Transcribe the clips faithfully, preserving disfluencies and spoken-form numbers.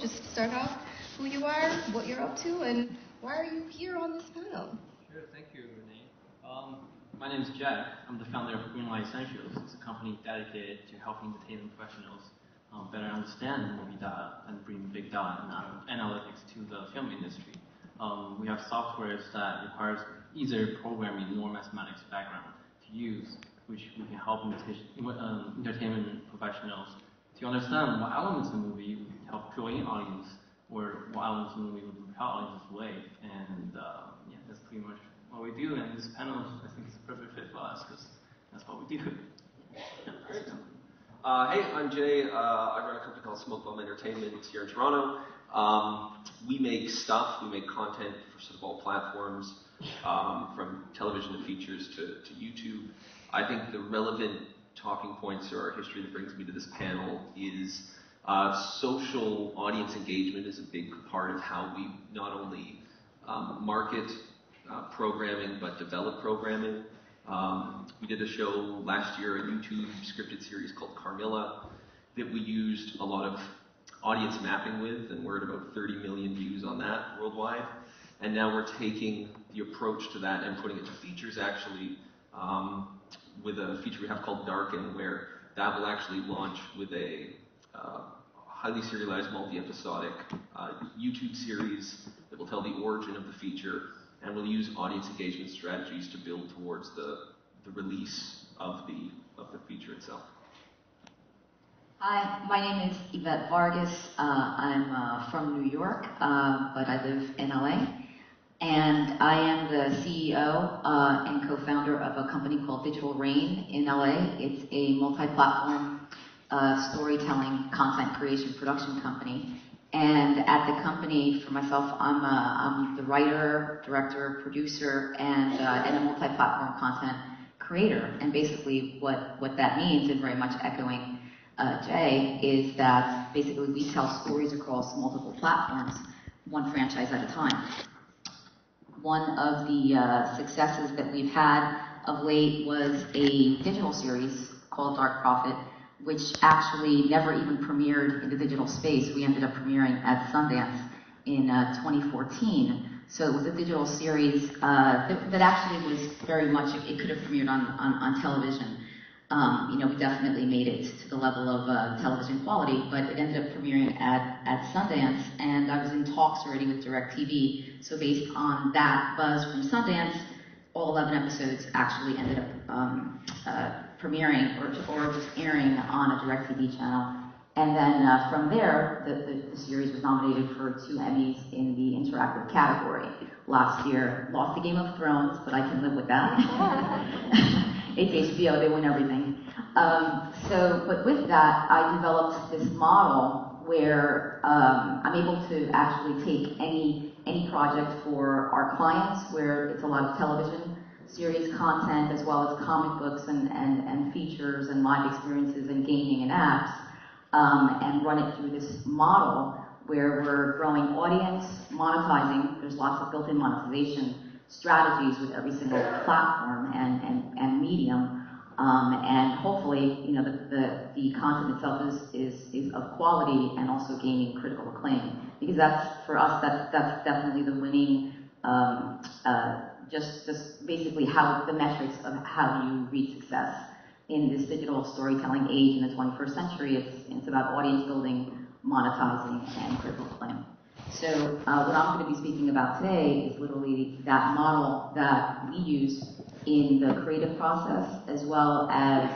Just start off who you are, what you're up to, and why are you here on this panel? Sure, thank you, Renee. Um, my name is Jack. I'm the founder of Greenlight Essentials. It's a company dedicated to helping entertainment professionals um, better understand movie data and bring big data and analytics to the film industry. Um, we have softwares that requires either programming or mathematics background to use, which we can help um, entertainment professionals to understand what elements of the movie would help draw in audience, or what elements of the movie would repel audiences away. And uh, yeah, that's pretty much what we do. And this panel, I think, is a perfect fit for us because that's what we do. Yeah, uh, hey, I'm Jay. Uh, I run a company called Smokebomb Entertainment here in Toronto. Um, we make stuff. We make content for sort of all platforms, um, from television and features to, to YouTube. I think the relevant talking points or our history that brings me to this panel is uh, social audience engagement is a big part of how we not only um, market uh, programming but develop programming. Um, we did a show last year, a YouTube scripted series called Carmilla, that we used a lot of audience mapping with, and we're at about thirty million views on that worldwide. And now we're taking the approach to that and putting it to features, actually, um, with a feature we have called Darken, where that will actually launch with a uh, highly serialized, multi-episodic uh, YouTube series that will tell the origin of the feature, and will use audience engagement strategies to build towards the, the release of the, of the feature itself. Hi, my name is Yvette Vargas. Uh, I'm uh, from New York, uh, but I live in L A. And I am the C E O uh, and co-founder of a company called Digital-Reign in L A. It's a multi-platform uh, storytelling, content creation, production company. And at the company, for myself, I'm, a, I'm the writer, director, producer, and, uh, and a multi-platform content creator. And basically what, what that means, and very much echoing uh, Jay, is that basically we tell stories across multiple platforms, one franchise at a time. One of the uh, successes that we've had of late was a digital series called Dark Prophet, which actually never even premiered in the digital space. We ended up premiering at Sundance in uh, twenty fourteen. So it was a digital series uh, that, that actually was very much, it could have premiered on, on, on television. Um, you know, we definitely made it to the level of uh, television quality, but it ended up premiering at, at Sundance, and I was in talks already with DirecTV, so based on that buzz from Sundance, all eleven episodes actually ended up um, uh, premiering or, or just airing on a DirecTV channel. And then uh, from there, the, the, the series was nominated for two Emmys in the interactive category last year. Lost to Game of Thrones, but I can live with that. It's H B O, they win everything. Um, so, but with that, I developed this model where um, I'm able to actually take any, any project for our clients, where it's a lot of television series content, as well as comic books and, and, and features and live experiences and gaming and apps, um, and run it through this model where we're growing audience, monetizing. There's lots of built-in monetization strategies with every single platform and, and, and medium, um, and hopefully, you know, the, the, the content itself is, is, is of quality and also gaining critical acclaim. Because that's, for us, that's, that's definitely the winning, um, uh, just, just basically how the metrics of how you reach success in this digital storytelling age in the twenty-first century. It's, it's about audience building, monetizing, and critical acclaim. So uh, what I'm going to be speaking about today is literally that model that we use in the creative process, as well as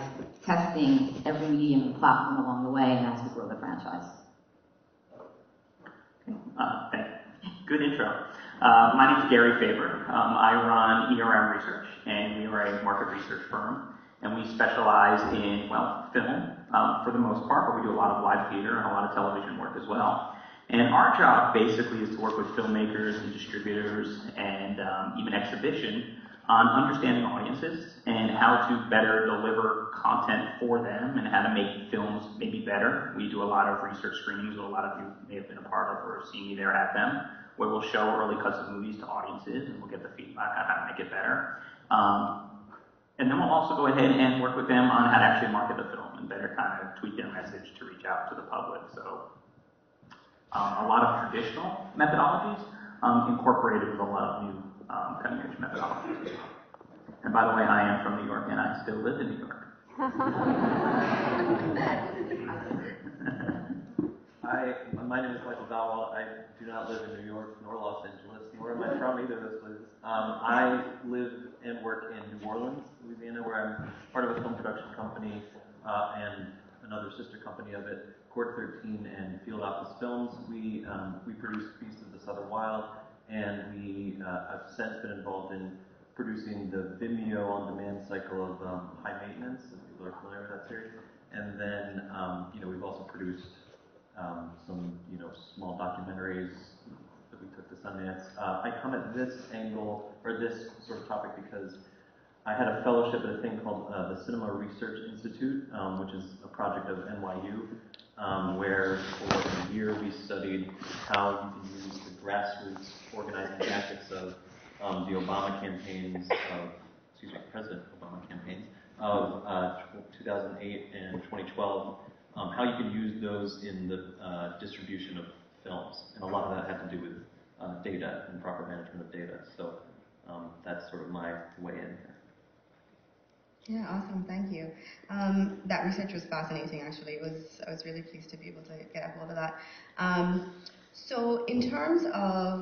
testing every medium and platform along the way, and as we grow the franchise. Uh, thank you. Good intro. Uh, my name is Gary Faber. Um, I run E R M Research, and we are a market research firm, and we specialize in, well, film um, for the most part, but we do a lot of live theater and a lot of television work as well. And our job basically is to work with filmmakers and distributors and um, even exhibition on understanding audiences and how to better deliver content for them and how to make films maybe better. We do a lot of research screenings that a lot of you may have been a part of or seen me there at them, where we'll show early cuts of movies to audiences and we'll get the feedback on how to make it better. Um, and then we'll also go ahead and work with them on how to actually market the film and better kind of tweak their message to reach out to the public. So. um, a lot of traditional methodologies um, incorporated with a lot of new um, cutting-edge methodologies. And by the way, I am from New York, and I still live in New York. I, my name is Michael Dowell. I do not live in New York, nor Los Angeles, nor am I from either of those places. Um, I live and work in New Orleans, Louisiana, where I'm part of a film production company uh, and another sister company of it, Court thirteen and Field Office Films. We um, we produce Beasts of the Southern Wild, and we uh, have since been involved in producing the Vimeo on Demand cycle of um, High Maintenance, if people are familiar with that series. And then um, you know we've also produced Um, some, you know, small documentaries that we took to Sundance. Uh, I come at this angle, or this sort of topic, because I had a fellowship at a thing called uh, the Cinema Research Institute, um, which is a project of N Y U, um, where for a year we studied how you can use the grassroots organizing tactics of um, the Obama campaigns, of, excuse me, President Obama campaigns, of uh, two thousand eight and twenty twelve, Um, how you can use those in the uh, distribution of films. And a lot of that had to do with uh, data and proper management of data. So um, that's sort of my way in here. Yeah, awesome, thank you. Um, that research was fascinating, actually. It was, I was really pleased to be able to get a hold of that. Um, so in terms of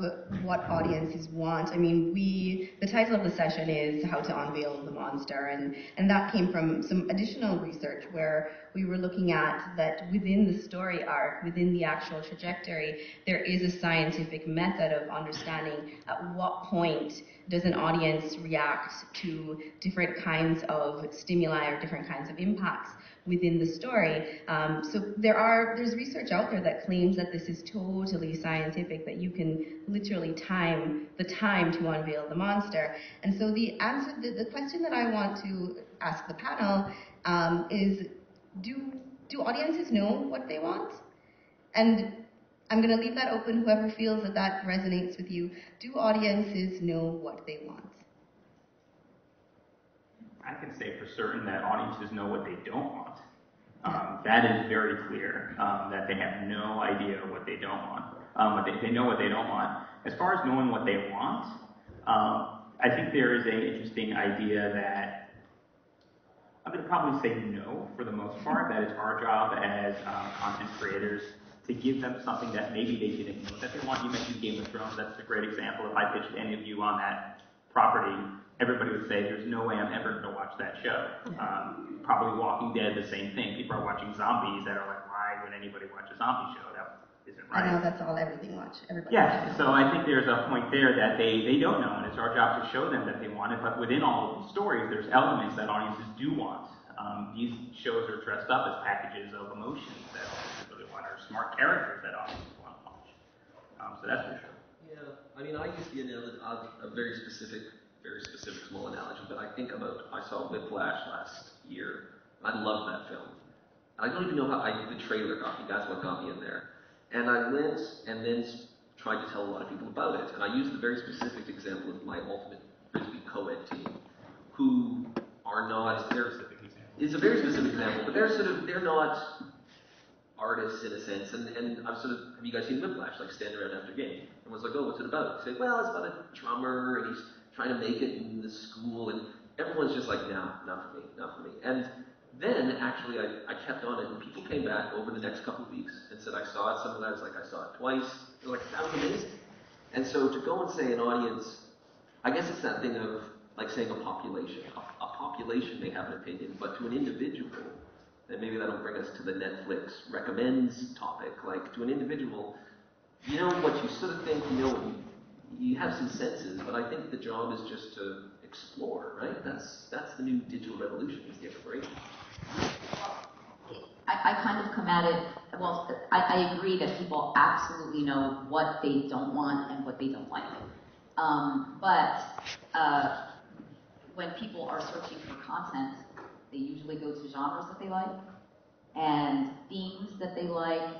what audiences want, I mean, we, the title of the session is How to Unveil the Monster, and, and that came from some additional research where we were looking at that within the story arc, within the actual trajectory, there is a scientific method of understanding at what point does an audience react to different kinds of stimuli or different kinds of impacts within the story. Um, so there are, there's research out there that claims that this is totally scientific, that you can literally time the time to unveil the monster. And so the answer, the, the question that I want to ask the panel um, is, do do audiences know what they want? And I'm going to leave that open, whoever feels that that resonates with you. Do audiences know what they want? I can say for certain that audiences know what they don't want. Um, that is very clear, um, that they have no idea what they don't want. Um, what they, they know what they don't want. As far as knowing what they want, um, I think there is an interesting idea that I would probably say no for the most part, that it's our job as um, content creators to give them something that maybe they didn't know that they want. You mentioned Game of Thrones, that's a great example. If I pitched any of you on that property, everybody would say, there's no way I'm ever gonna watch that show. Um, probably Walking Dead, the same thing. People are watching zombies that are like, why would anybody watch a zombie show? That isn't right. I know, that's all everything watch. Everybody yeah, watches. So I think there's a point there that they, they don't know, and it's our job to show them that they want it, but within all of these stories, there's elements that audiences do want. Um, these shows are dressed up as packages of emotions that audiences really want, or smart characters that audiences want to watch. Um, so that's for sure. Yeah, I mean, I use the analogy, a very specific, very specific small analogy, but I think about, I saw Whiplash last year. I love that film. I don't even know how, I, the trailer got me, that's what got me in there. And I went and then tried to tell a lot of people about it. And I used the very specific example of my ultimate Frisbee co-ed team, who are not, they're, it's a very specific example, but they're sort of, they're not artists in a sense. And, and I'm sort of, have you guys seen Whiplash? Like stand around after game. Everyone's like, oh, what's it about? You say, well, it's about a drummer and he's trying to make it in the school. And everyone's just like, no, not for me, not for me. And then actually I, I kept on it, and people came back over the next couple of weeks and said, I saw it. Some of that was like, I saw it twice. They're like, that was amazing. And so to go and say an audience, I guess it's that thing of like saying a population. A, a population may have an opinion, but to an individual, and maybe that'll bring us to the Netflix recommends topic, like to an individual, you know what you sort of think, you know what you, you have some senses, but I think the job is just to explore, right? That's that's the new digital revolution, is the exploration. I, I kind of come at it, well, I, I agree that people absolutely know what they don't want and what they don't like. Um, but uh, when people are searching for content, they usually go to genres that they like and themes that they like,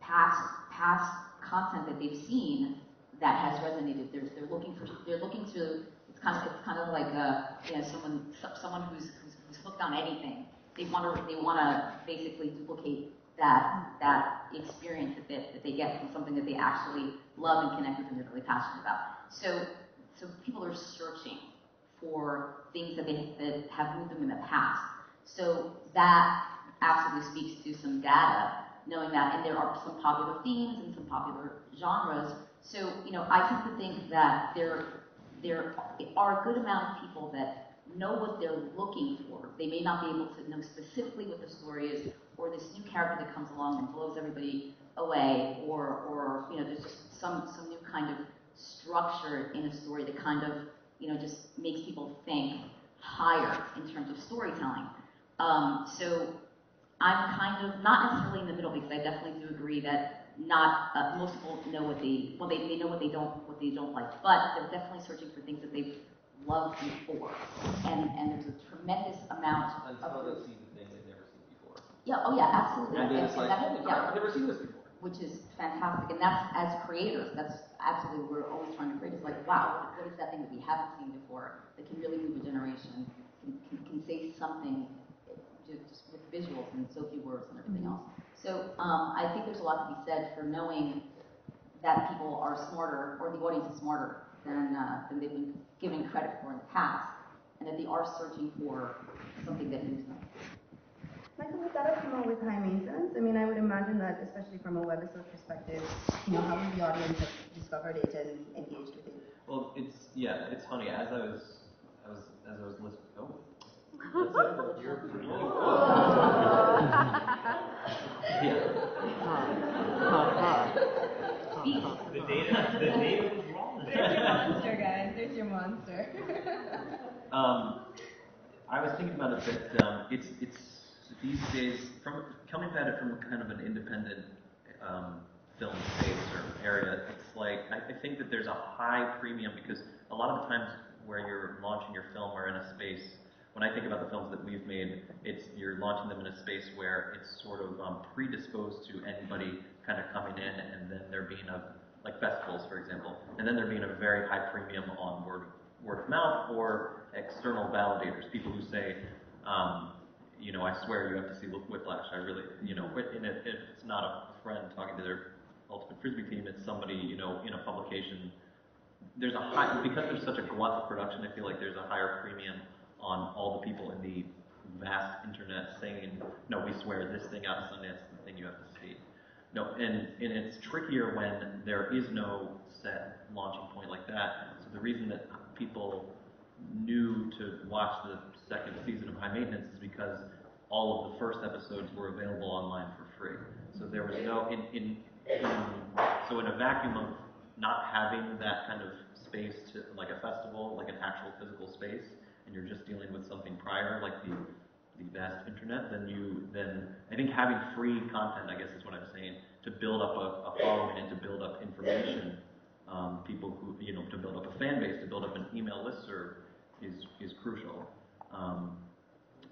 past past content that they've seen that has resonated. They're, they're looking for, they're looking to, it's kind of, it's kind of like a, you know, someone, someone who's, who's, who's hooked on anything. They want to, they want to basically duplicate that that experience that they, that they get from something that they actually love and connect with and they're really passionate about. So, so people are searching for things that they that have moved them in the past. So that absolutely speaks to some data, knowing that, and there are some popular themes and some popular genres. So, you know, I tend to think that there there are a good amount of people that know what they're looking for. They may not be able to know specifically what the story is, or this new character that comes along and blows everybody away, or, or you know, there's just some, some new kind of structure in a story that kind of, you know, just makes people think higher in terms of storytelling. Um, so I'm kind of not necessarily in the middle, because I definitely do agree that not uh, most people know what they well they, they know what they don't what they don't like, but they're definitely searching for things that they've loved before, and and there's a tremendous amount of until they see the thing they've never seen before. Yeah, oh yeah, absolutely. And then it's like, oh my God, I've never seen this before. Which is fantastic, and that's as creators, that's absolutely what we're always trying to create. It's like, wow, what is that thing that we haven't seen before that can really move a generation, can can, can say something just with visuals and so few words and everything else. So um, I think there's a lot to be said for knowing that people are smarter, or the audience is smarter than uh, than they've been given credit for in the past, and that they are searching for something that moves them. Michael, would that have come out with High Maintenance? I mean, I would imagine that, especially from a webisode perspective, you know, how would the audience have discovered it and engaged with it? Well, it's yeah, it's funny. As I was, I was as I was listening. Oh. The data, the data was wrong. There's your monster, guys. There's your monster. um, I was thinking about it that um, it's it's these days from coming at it from kind of an independent um, film space or area. It's like I, I think that there's a high premium, because a lot of the times where you're launching your film or in a space. When I think about the films that we've made, it's you're launching them in a space where it's sort of um, predisposed to anybody kind of coming in, and then there being a, like festivals, for example, and then there being a very high premium on word, word of mouth or external validators, people who say, um, you know, I swear you have to see Whiplash. I really, you know, and if it's not a friend talking to their ultimate frisbee team, it's somebody, you know, in a publication. There's a high, because there's such a glut of production, I feel like there's a higher premium on all the people in the vast internet saying, no, we swear this thing out of Sundance is the thing you have to see. No, and, and it's trickier when there is no set launching point like that. So the reason that people knew to watch the second season of High Maintenance is because all of the first episodes were available online for free. So there was no, in, in, in so in a vacuum of not having that kind of space to, like a festival, like an actual physical space, and you're just dealing with something prior, like the, the vast internet, then you, then I think having free content, I guess is what I'm saying, to build up a, a following and to build up information, um, people who, you know, to build up a fan base, to build up an email listserv is, is crucial. Um,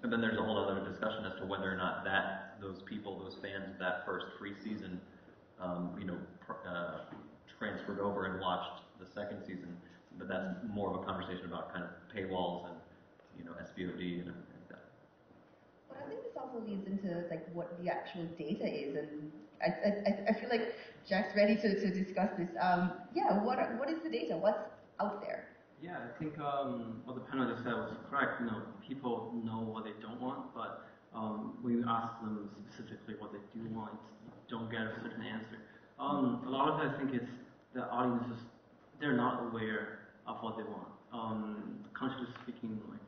and then there's a whole other discussion as to whether or not that, those people, those fans of that first free season, um, you know, pr uh, transferred over and watched the second season. But that's more of a conversation about kind of paywalls and, you know, S V O D and everything like that. But I think this also leads into like what the actual data is, and I I, I feel like Jack's ready to, to discuss this. Um, yeah, what are, what is the data? What's out there? Yeah, I think um, what the panel just said was correct. You know, people know what they don't want, but um, when you ask them specifically what they do want, you don't get a certain answer. Um, a lot of it, I think, is the audience is they're not aware of what they want. Um, consciously speaking, like,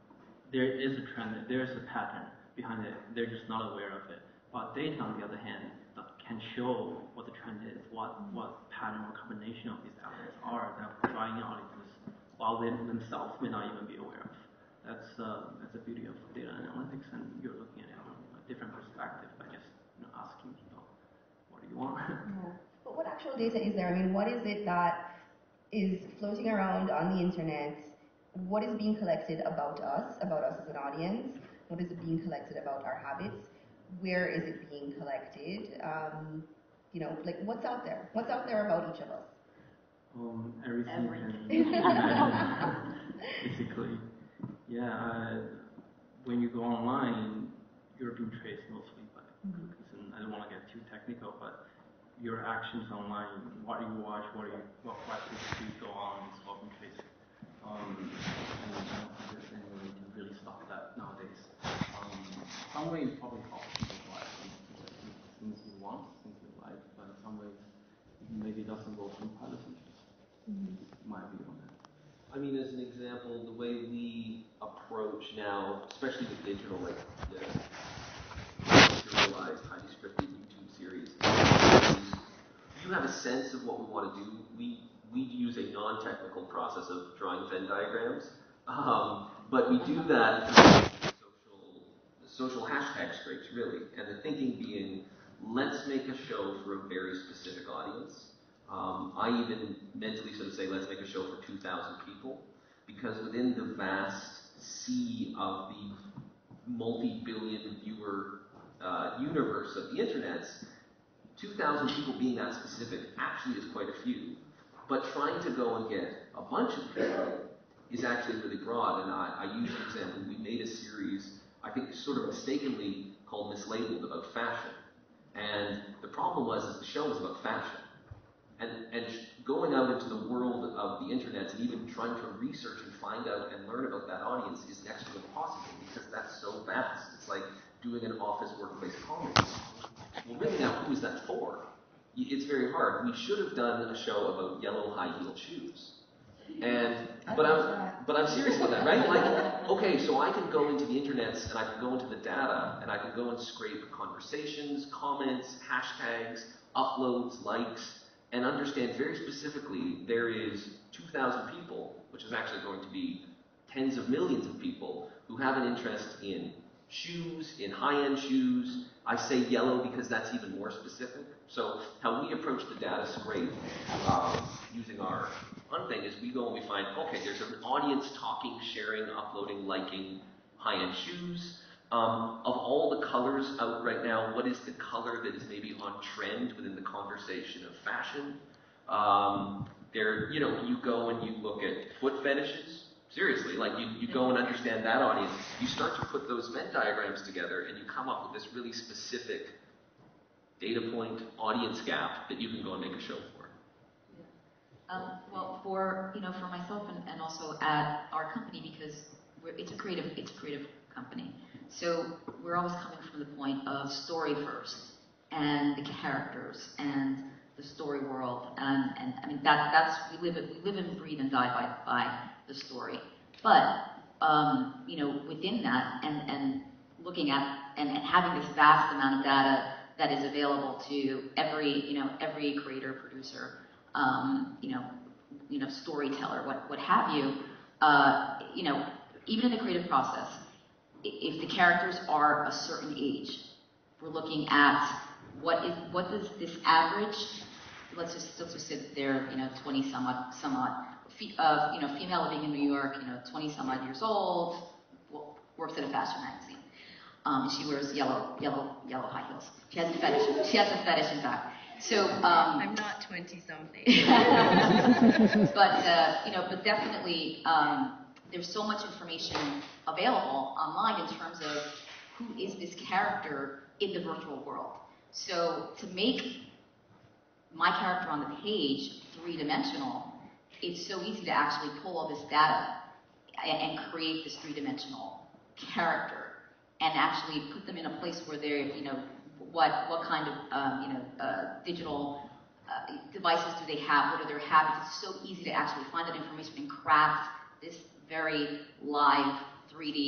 there is a trend, there is a pattern behind it, they're just not aware of it. But data, on the other hand, can show what the trend is, what, what pattern or combination of these elements are that are drawing audiences while they themselves may not even be aware of. That's, uh, that's the beauty of data analytics, and you're looking at it from a different perspective by just, you know, asking people, what do you want? Yeah. But what actual data is there? I mean, what is it that is floating around on the internet? What is being collected about us, about us as an audience? What is being collected about our habits? Where is it being collected? Um, you know, like what's out there? What's out there about each of us? Um, everything. everything. Basically, yeah. Uh, when you go online, you're being traced mostly by cookies, mm-hmm. and I didn't want to get too technical, but your actions online, what you watch, what you, what questions do you go on, and so on, um, and I don't think there's any way to really stop that nowadays. Um, some ways probably help people's lives, things you want, things you like, but in some ways, maybe it doesn't go from pilot features. Mm-hmm. My view on that. I mean, as an example, the way we approach now, especially with digital, like the serialized, highly scripted YouTube series, you have a sense of what we want to do. We we use a non-technical process of drawing Venn diagrams, um, but we do that through social, social hashtag scrapes, really, and the thinking being, let's make a show for a very specific audience. Um, I even mentally sort of say, let's make a show for two thousand people, because within the vast sea of the multi-billion viewer uh, universe of the internet, two thousand people being that specific actually is quite a few. But trying to go and get a bunch of people is actually really broad, and I, I use an example. We made a series, I think sort of mistakenly, called Mislabeled, about fashion. And the problem was is the show was about fashion. And, and going out into the world of the internet and even trying to research and find out and learn about that audience is next to impossible because that's so vast. It's like doing an office workplace comedy. Well, really now, who is that for? It's very hard. We should have done a show about yellow high-heeled shoes. And but I'm but I'm serious about that, right? Like, okay, so I can go into the internet and I can go into the data and I can go and scrape conversations, comments, hashtags, uploads, likes, and understand very specifically there is two thousand people, which is actually going to be tens of millions of people who have an interest in shoes, in high-end shoes. I say yellow because that's even more specific. So how we approach the data scrape um, using our one thing is we go and we find, okay, there's an audience talking, sharing, uploading, liking high-end shoes. Um, of all the colors out right now, what is the color that is maybe on trend within the conversation of fashion? Um, there, you know, you go and you look at foot fetishes. Seriously, like you, you go and understand that audience. You start to put those Venn diagrams together and you come up with this really specific data point, audience gap that you can go and make a show for. Yeah. Um, well, for, you know, for myself and, and also at our company, because we're, it's a creative, it's a creative company. So we're always coming from the point of story first, and the characters, and the story world, and, and I mean that that's we live it, we live and breathe and die by by the story. But um, you know, within that, and and looking at and, and having this vast amount of data that is available to every you know every creator, producer, um, you know you know storyteller, what what have you, uh, you know even in the creative process. If the characters are a certain age, we're looking at what is what does this average? Let's just let's just sit there, you know, twenty some odd, some odd, uh, you know, female living in New York, you know, twenty some odd years old, works at a fashion magazine. Um, she wears yellow, yellow, yellow high heels. She has a fetish. She has a fetish, in fact. So um, I'm not twenty something. But uh, you know, but definitely. Um, There's so much information available online in terms of who is this character in the virtual world. So to make my character on the page three-dimensional, it's so easy to actually pull all this data and, and create this three-dimensional character and actually put them in a place where they're, you know, what what kind of um, you know uh, digital uh, devices do they have? What are their habits? It's so easy to actually find that information and craft this very live, three D,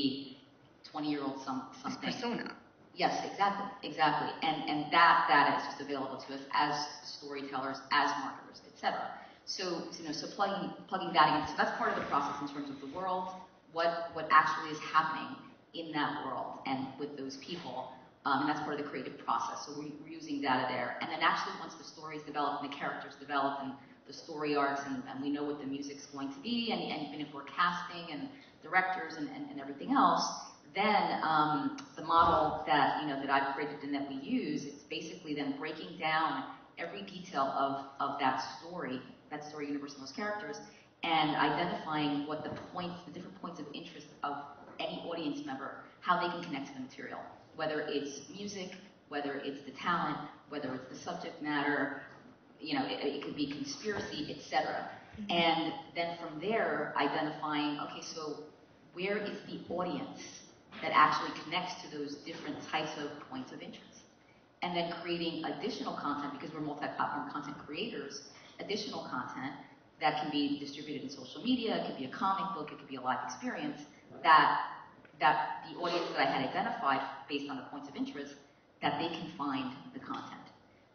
twenty-year-old some, something. It's persona. Yes, exactly, exactly. And and that data is just available to us as storytellers, as marketers, et cetera. So you know, so plugging plugging that in. So that's part of the process in terms of the world, what what actually is happening in that world and with those people, um, and that's part of the creative process. So we're, we're using data there, and then actually once the story is developed and the characters developed and the story arcs, and, and we know what the music's going to be, and, and even if we're casting and directors and, and, and everything else, then um, the model that you know that I've created and that we use, it's basically then breaking down every detail of, of that story, that story universe and those characters, and identifying what the points, the different points of interest of any audience member, how they can connect to the material, whether it's music, whether it's the talent, whether it's the subject matter, you know, it, it could be conspiracy, et cetera. Mm-hmm. And then from there, identifying, okay, so where is the audience that actually connects to those different types of points of interest? And then creating additional content, because we're multi-platform content creators, additional content that can be distributed in social media, it could be a comic book, it could be a live experience, that that the audience that I had identified based on the points of interest, that they can find the content.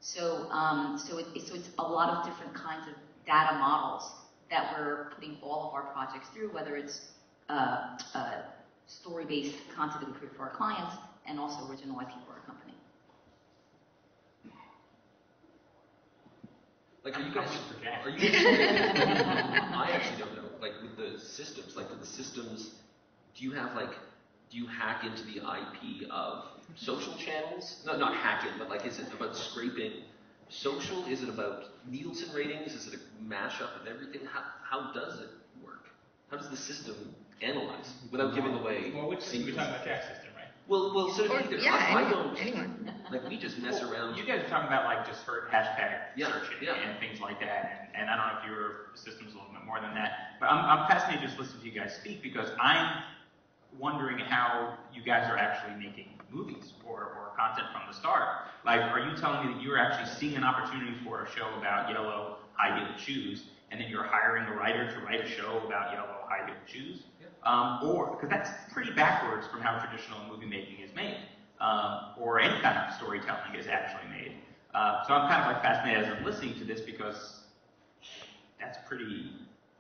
So, um, so, it, so it's a lot of different kinds of data models that we're putting all of our projects through, whether it's uh, uh, story-based content that we create for our clients and also original I P for our company. Like, are you guys forget? Are you guys, I actually don't know. Like, with the systems, like with the systems, do you have like, do you hack into the I P of social channels? No, not hacking, but like, is it about scraping social? Is it about Nielsen ratings? Is it a mashup of everything? How, how does it work? How does the system analyze without giving away? Well, which system? You're talking about Jack's system, right? Well, well, sort of either. Yeah, I, I don't. Anyone. Like, we just mess well, around. You guys are talking about like just hashtag yeah, searching yeah. and things like that, and, and I don't know if your system's a little bit more than that. But I'm, I'm fascinated just listening to you guys speak, because I'm wondering how you guys are actually making movies or, or content from the start. Like, are you telling me that you're actually seeing an opportunity for a show about Yellow, High Heel Shoes, and then you're hiring a writer to write a show about Yellow, High Heel Shoes? Yeah. Um, or, because that's pretty backwards from how traditional movie making is made, um, or any kind of storytelling is actually made. Uh, so I'm kind of like fascinated as I'm listening to this, because that's pretty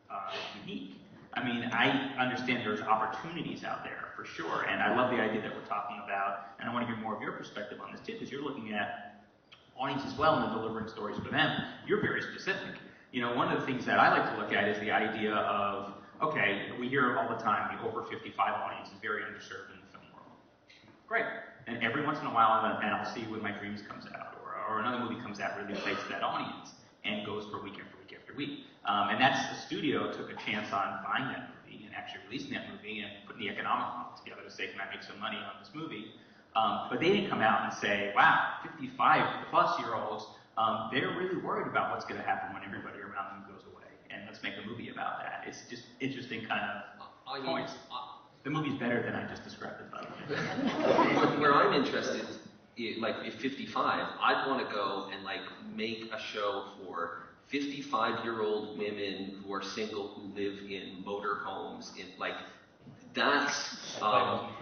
uh, unique. I mean, I understand there's opportunities out there, for sure, and I love the idea that we're talking about, and I want to hear more of your perspective on this, too, because you're looking at audience as well and delivering stories for them. You're very specific. You know, one of the things that I like to look at is the idea of, okay, we hear all the time the over fifty-five audience is very underserved in the film world. Great. And every once in a while, and I'll see When My Dreams comes out, or, or another movie comes out really plays to that audience, and goes for week after week after week. Um, and that's, the studio took a chance on buying that movie and actually releasing that movie and putting the economic model together to say, can I make some money on this movie? Um, but they didn't come out and say, wow, fifty-five plus year olds, um, they're really worried about what's going to happen when everybody around them goes away, and let's make a movie about that. It's just interesting kind of points. The movie's better than I just described it, by the way. Where I'm interested, like, if fifty-five, I'd want to go and like make a show for fifty-five-year-old women who are single, who live in motorhomes, in like, that's, um,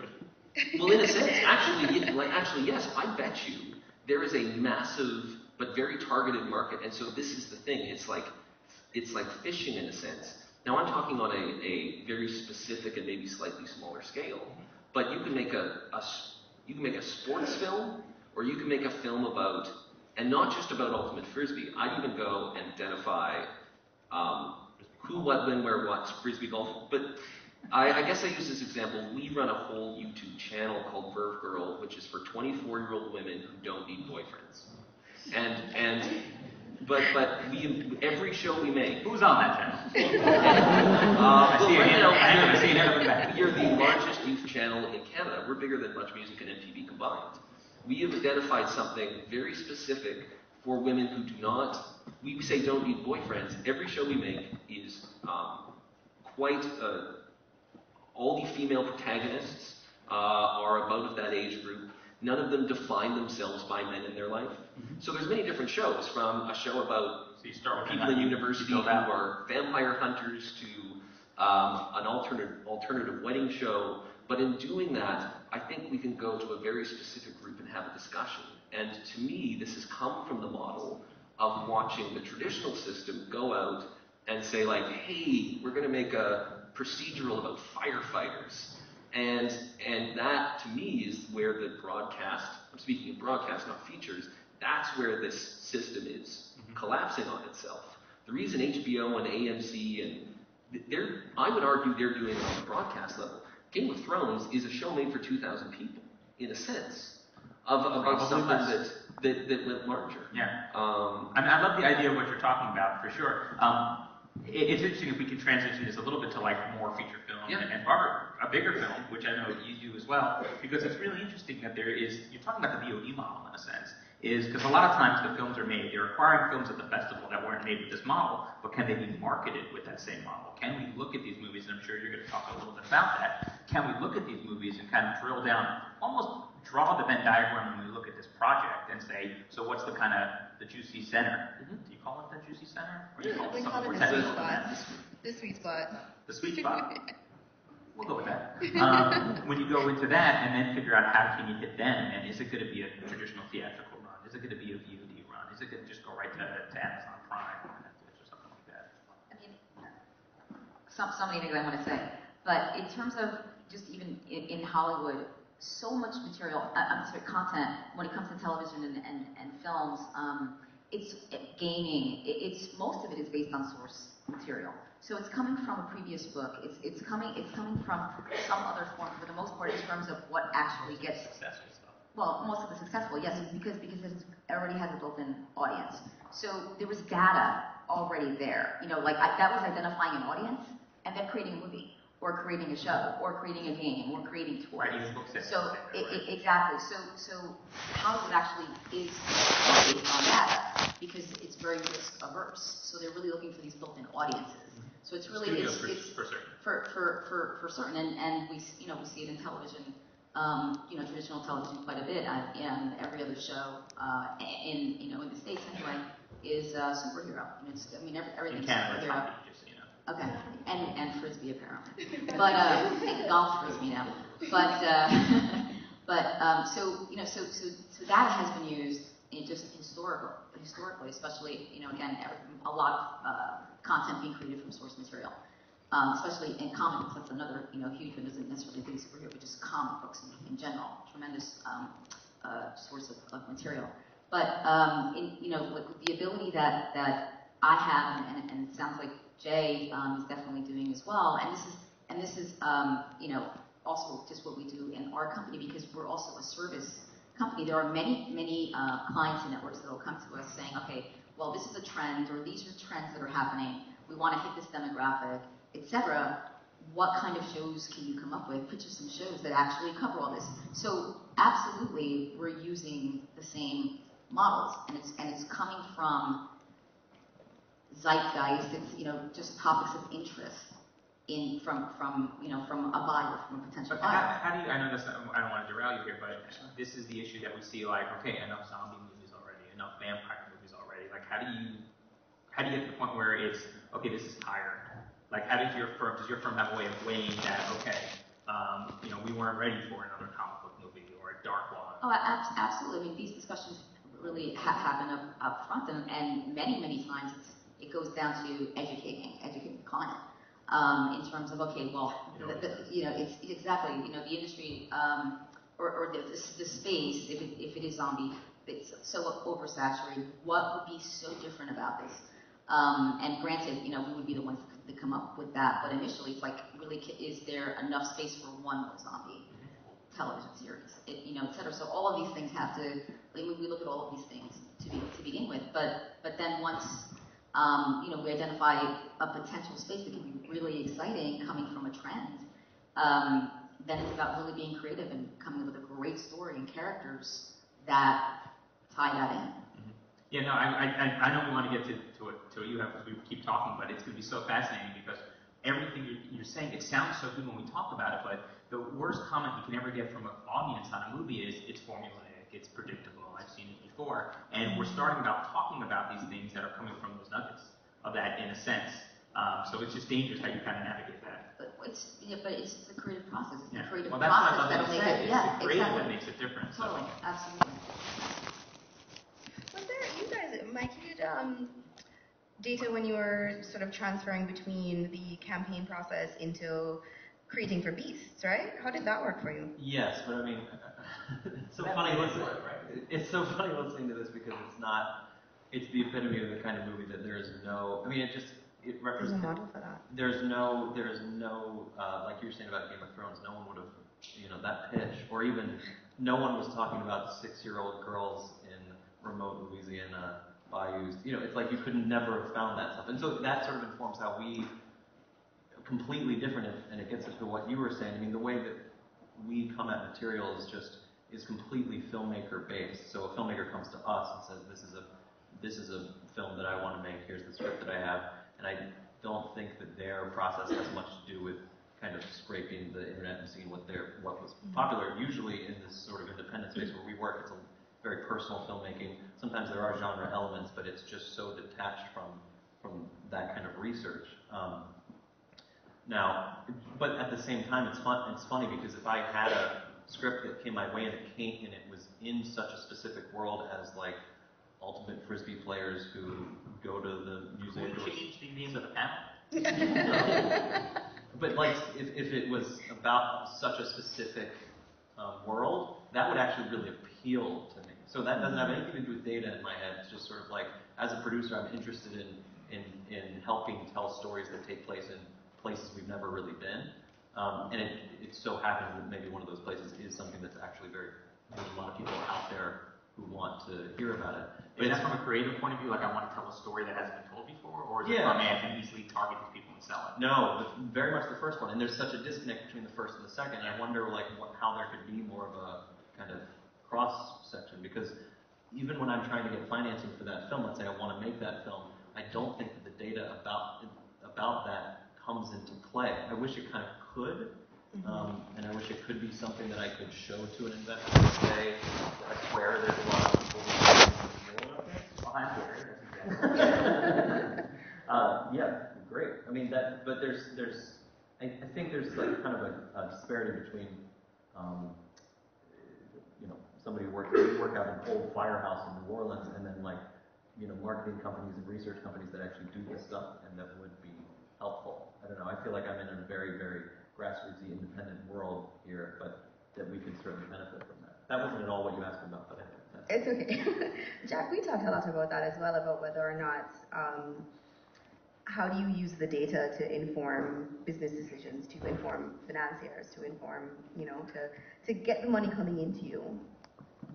well, in a sense, actually, it, like, actually, yes, I bet you there is a massive but very targeted market, and so this is the thing, it's like, it's like fishing in a sense. Now, I'm talking on a, a very specific and maybe slightly smaller scale, but you can make a, a, you can make a sports film, or you can make a film about, and not just about Ultimate Frisbee. I'd even go and identify um, who, what, when, where, what, Frisbee golf. But I, I guess I use this example. We run a whole YouTube channel called Verve Girl, which is for twenty-four-year-old women who don't need boyfriends. And and but but we every show we make. Who's on that channel? uh, well, right now, we are the largest youth channel in Canada. We're bigger than Much Music and M T V combined. We have identified something very specific for women who do not, we say don't need boyfriends. Every show we make is um, quite, uh, all the female protagonists uh, are about that age group. None of them define themselves by men in their life. Mm-hmm. So there's many different shows, from a show about so you start people in university who are vampire hunters to um, an alternate, alternative wedding show. But in doing that, I think we can go to a very specific group and have a discussion. And to me, this has come from the model of watching the traditional system go out and say, like, hey, we're going to make a procedural about firefighters. And, and that, to me, is where the broadcast, I'm speaking of broadcast, not features, that's where this system is collapsing on itself. The reason H B O and A M C, and they're, I would argue they're doing it on the broadcast level. Game of Thrones is a show made for two thousand people, in a sense, of, about something that, that, that went larger. Yeah. Um, I mean, I love the idea of what you're talking about, for sure. Um, It's interesting if we can transition this a little bit to like more feature film yeah. and, and far a bigger film, which I know you do as well, because it's really interesting that there is, you're talking about the V O D model in a sense, is because a lot of times the films are made, they're acquiring films at the festival that weren't made with this model, but can they be marketed with that same model? Can we look at these movies, and I'm sure you're going to talk a little bit about that, can we look at these movies and kind of drill down, almost draw the Venn diagram when we look at this project and say, so what's the kind of the juicy center? Mm-hmm. Do you call it the juicy center? Or do you yeah, call we it call it the sweet spot. The sweet spot. The sweet spot. We'll go with that. Um, when you go into that and then figure out how can you hit them, and is it going to be a traditional theatrical run? Is it going to be a V O D run? Is it going to just go right to, to Amazon Prime or Netflix or something like that? I mean, so, so many things I want to say. But in terms of just even in, in Hollywood, so much material, uh, I'm sorry, content, when it comes to television and, and, and films, um, it's gaining, it's, most of it is based on source material. So it's coming from a previous book, it's, it's, coming, it's coming from some other form, for the most part, in terms of what actually gets, successful stuff. Well, most of the successful, yes, because, because it already has a built-in audience. So there was data already there, you know, like I, that was identifying an audience and then creating a movie, or creating a show, or creating a game, or creating toys. Right, so, it, it, exactly. So, so Hollywood actually is based on that because it's very risk averse. So they're really looking for these built-in audiences. So it's really Studio it's, for, it's for certain. For for for, for certain, and, and we you know we see it in television, um, you know traditional television quite a bit, I, and every other show uh, in you know in the States anyway is uh, superhero. And it's, I mean every, everything's superhero. Okay, and, and frisbee apparently, but uh, golf frisbee now. But uh, but um, so you know so, so so that has been used in just historical historically, especially you know again every, a lot of uh, content being created from source material, um, especially in comic books. That's another you know huge one. Doesn't necessarily think superhero, but just comic books in, in general, tremendous um, uh, source of, of material. But um, in, you know with the ability that that I have, and, and it sounds like Jay um, is definitely doing as well, and this is and this is um, you know also just what we do in our company because we're also a service company. There are many many uh, clients and networks that will come to us saying, okay, well this is a trend or these are trends that are happening. We want to hit this demographic, et cetera. What kind of shows can you come up with? Picture some shows that actually cover all this. So absolutely, we're using the same models, and it's and it's coming from zeitgeist, it's you know just topics of interest in from from you know from a buyer, from a potential buyer. How, how do you? I know that's not, I don't want to derail you here, but this is the issue that we see. Like, okay, enough zombie movies already, enough vampire movies already. Like, how do you how do you get to the point where it's okay? This is tired. Like, how does your firm does your firm have a way of weighing that? Okay, um, you know, we weren't ready for another comic book movie or a dark one. Oh, absolutely. I mean, these discussions really have happen up, up front, and, and many many times it's. It goes down to educating, educating the client um, in terms of okay, well, the, the, you know, it's exactly, you know, the industry um, or, or the, the, the space, if it, if it is zombie, it's so oversaturated. What would be so different about this? Um, and granted, you know, we would be the ones to come up with that, but initially, it's like, really, is there enough space for one more zombie television series? It, you know, et cetera. So all of these things have to. Like, we look at all of these things to be, to begin with, but but then once. Um, you know, we identify a potential space that can be really exciting coming from a trend. Um, then it's about really being creative and coming up with a great story and characters that tie that in. Mm-hmm. Yeah, no, I, I, I know we want to get to, to, what, to what you have because we keep talking, but it's going to be so fascinating because everything you're, you're saying, it sounds so good when we talk about it, but the worst comment you can ever get from an audience on a movie is it's formulaic. It's predictable, I've seen it before, and we're starting about talking about these things that are coming from those nuggets of that, in a sense. Um, so it's just dangerous how you kind of navigate that. But it's, yeah, but it's the creative process. It's yeah. the creative well, that's process what I love that makes it. It's yeah, the creative exactly. that makes a difference. Totally, so. Absolutely. Was there, you guys, Mike, you did um, data when you were sort of transferring between the campaign process into creating for Beasts, right? How did that work for you? Yes, but I mean, it's so funny listening. Work, right? It's so funny listening to this because it's not. It's the epitome of the kind of movie that there is no. I mean, it just it represents. There's a model for that. There's no. There is no. Uh, like you were saying about Game of Thrones, no one would have. You know that pitch, or even no one was talking about six-year-old girls in remote Louisiana bayous. You know, it's like you could never have found that stuff. And so that sort of informs how we completely different, and it gets us to what you were saying. I mean, the way that we come at material is just is completely filmmaker based. So a filmmaker comes to us and says, "This is a this is a film that I want to make. Here's the script that I have," and I don't think that their process has much to do with kind of scraping the internet and seeing what their what was popular. Usually in this sort of independent space where we work, it's a very personal filmmaking. Sometimes there are genre elements, but it's just so detached from from that kind of research. Um, Now, but at the same time, it's fun. It's funny because if I had a script that came my way and it came and it was in such a specific world as like ultimate frisbee players who go to the museum. Would change the name of the panel. But like, if if it was about such a specific um, world, that would actually really appeal to me. So that doesn't have anything to do with data in my head. It's just sort of like, as a producer, I'm interested in in in helping tell stories that take place in places we've never really been, um, and it, it so happens that maybe one of those places is something that's actually very, there's a lot of people out there who want to hear about it. But is that from a creative point of view, like I want to tell a story that hasn't been told before, or is it yeah. from I can easily target these people and sell it? No, the, very much the first one, and there's such a disconnect between the first and the second, I wonder like what, how there could be more of a kind of cross-section, because even when I'm trying to get financing for that film, let's say I want to make that film, I don't think that the data about about that comes into play. I wish it kind of could, um, and I wish it could be something that I could show to an investor and say, I swear there's a lot of people who are behind there. uh, yeah, great. I mean, that, but there's, there's, I, I think there's like kind of a, a disparity between, um, you know, somebody who worked, worked out an old firehouse in New Orleans, and then like, you know, marketing companies and research companies that actually do this stuff and that would be helpful. I don't know, I feel like I'm in a very, very grassrootsy, independent world here, but that we could certainly benefit from that. That wasn't at all what you asked about, but I think that's it's okay. Jack, we talked a lot about that as well, about whether or not, um, how do you use the data to inform business decisions, to inform financiers, to inform, you know, to, to get the money coming into you?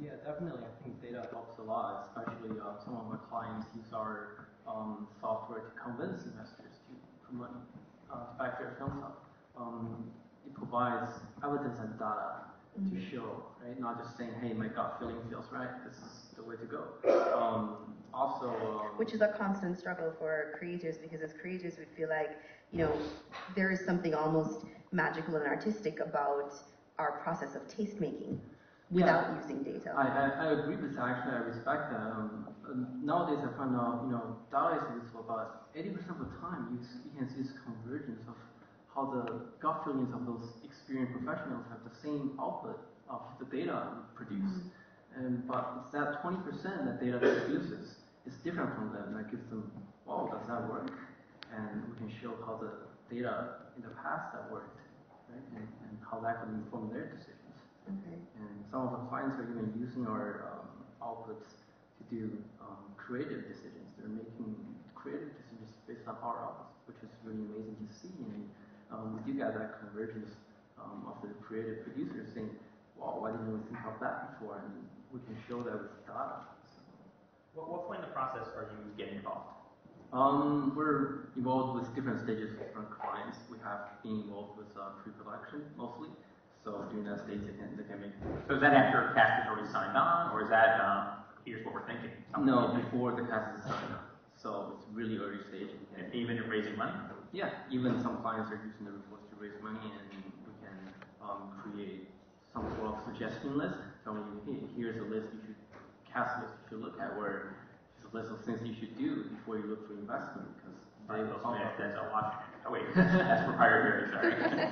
Yeah, definitely. I think data helps a lot, especially uh, some of my clients use our um, software to convince investors to money uh, to back their films up. Um, it provides evidence and data mm-hmm. to show, right? Not just saying, hey, my gut feeling feels right, this is the way to go. Um, also, um, which is a constant struggle for creators, because as creators we feel like, you know, there is something almost magical and artistic about our process of taste making without yeah, using data. I, I, I agree with that, actually, I respect that. Um, nowadays I find out, you know, data is useful, but eighty percent of the time you, you can see this convergence of how the gut feelings of those experienced professionals have the same output of the data produced. Mm-hmm. And, but it's that twenty percent that data produces is different from them, that gives them, wow, does that work? And we can show how the data in the past that worked, right? And, and how that can inform their decisions. Okay. And some of the clients are even using our um, outputs to do um, creative decisions. They're making creative decisions based on our outputs, which is really amazing to see. And um, we do get that convergence um, of the creative producers saying, wow, why didn't we think of that before? And we can show that with data. So. What, what point in the process are you getting involved? Um, we're involved with different stages of different clients. We have been involved with uh, pre-production mostly. So during that stage, they can, they can make. So is that after a cast is already signed on, or is that uh, here's what we're thinking? Something no, like before the cast is signed on. So it's really early stage. And even if raising money. Yeah, even some clients are using the reports to raise money, and we can um, create some sort of suggestion list. So you, here's a list you should cast list you should look at, where it's a list of things you should do before you look for investment, because they will. That's a lot. Oh wait, that's proprietary. Sorry.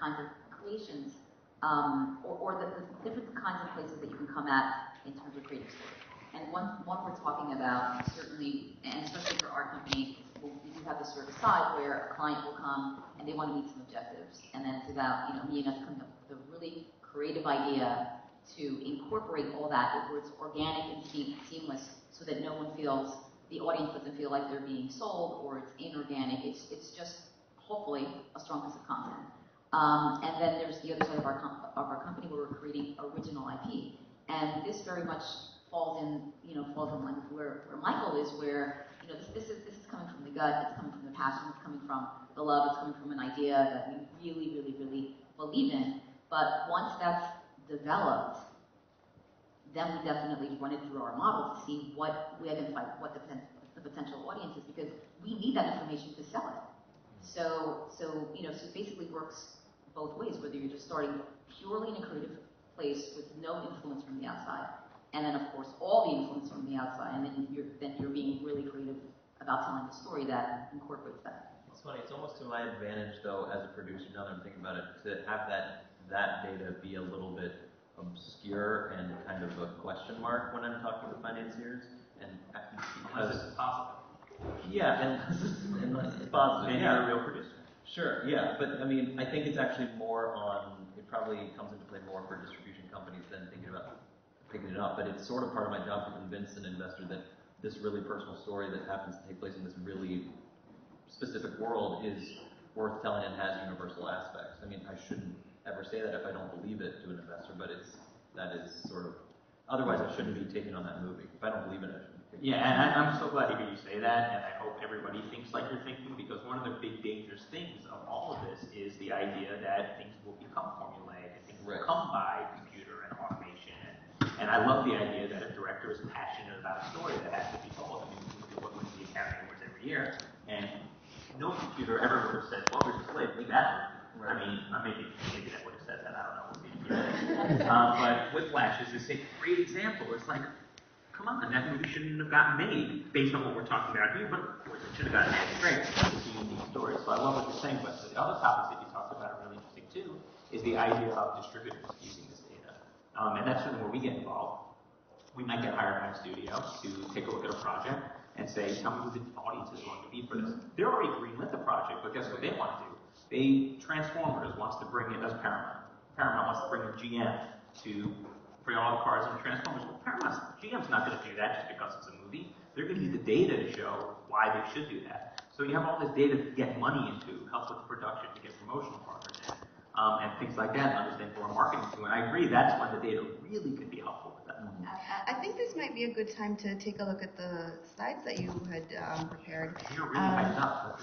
Kinds of creations, um, or, or the, the different kinds of places that you can come at in terms of creative stories. And one, one we're talking about, certainly, and especially for our company, we'll, we do have this sort of side where a client will come and they want to meet some objectives, and then it's about, you know, me and us coming up with a really creative idea to incorporate all that, where it's organic and seamless, so that no one feels, the audience doesn't feel like they're being sold or it's inorganic. It's, it's just hopefully a strong piece of content. Um, and then there's the other side of our, comp of our company where we're creating original I P. And this very much falls in, you know, falls in line with where, where Michael is, where, you know, this, this is this is coming from the gut, it's coming from the passion, it's coming from the love, it's coming from an idea that we really, really, really believe in. But once that's developed, then we definitely run it through our model to see what we identify, what the, the potential audience is, because we need that information to sell it. So, so you know, so it basically works both ways, whether you're just starting purely in a creative place with no influence from the outside, and then of course all the influence from the outside, and then you're then you're being really creative about telling a story that incorporates that. It's funny. It's almost to my advantage though, as a producer, now that I'm thinking about it, to have that that data be a little bit obscure and kind of a question mark when I'm talking to financiers, and because it's possible. Yeah, unless, unless it's positive. And yeah. You're a real producer. Sure, yeah, but I mean, I think it's actually more on, it probably comes into play more for distribution companies than thinking about picking it up, but it's sort of part of my job to convince an investor that this really personal story that happens to take place in this really specific world is worth telling and has universal aspects. I mean, I shouldn't ever say that if I don't believe it to an investor, but it's, that is sort of, otherwise I shouldn't be taking on that movie. If I don't believe in it, I shouldn't. Yeah, and I, I'm so glad to hear you say that, and I hope everybody thinks like you're thinking, because one of the big dangerous things of all of this is the idea that things will become formulaic, and things right. will come by computer and automation. And, and I love the idea that a director is passionate about a story that has to be told. I mean, we look at the Academy Awards every year, and no computer ever would have said, well, there's a slave, we got it. I mean, maybe, maybe that would have said that, I don't know. um, but Whiplash is just a great example. It's like, come on, that movie shouldn't have gotten made based on what we're talking about here, but of course it should have gotten made. It's great. It's a unique story. So I love what you're saying, but the other topics that you talked about are really interesting too, is the idea of distributors using this data. Um, and that's certainly where we get involved. We might get hired by a studio to take a look at a project and say, tell me who the audience is going to be for this. They're already greenlit the project, but guess what they want to do? They, Transformers wants to bring in, that's Paramount. Paramount wants to bring in G M to bring all the cars and Transformers. Well, Paramount's, G M's not going to do that just because it's a movie. They're going to use the data to show why they should do that. So you have all this data to get money into, help with the production, to get promotional partners in, um, and things like that, and understand foreign marketing too. And I agree, that's when the data really could be helpful with that. I, I think this might be a good time to take a look at the slides that you had um, prepared. You're really um, up.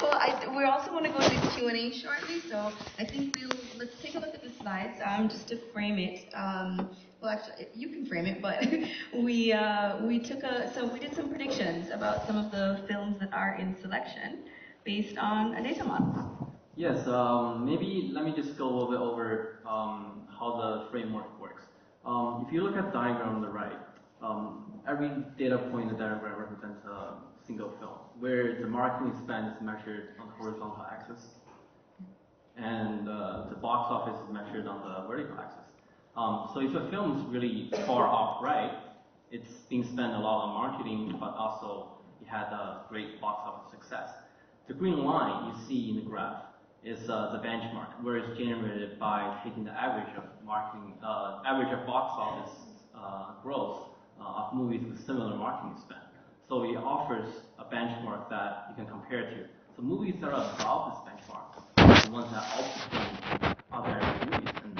Well, I, we also want to go to the Q and A shortly, so I think we'll let's take a look at the slides um, just to frame it. Um, well, actually, you can frame it, but we uh, we took a so we did some predictions about some of the films that are in selection based on a data model. Yes, um, maybe let me just go a little bit over um, how the framework works. Um, if you look at the diagram on the right, um, every data point in the diagram represents a single film, where the marketing spend is measured on the horizontal axis, and uh, the box office is measured on the vertical axis. Um, so if a film is really far off right, it's being spent a lot on marketing, but also it had a great box office success. The green line you see in the graph is uh, the benchmark, where it's generated by taking the average of marketing, uh, average of box office uh, growth uh, of movies with similar marketing spend. So it offers a benchmark that you can compare to. So movies that are above this benchmark, the ones that outperform other movies, and,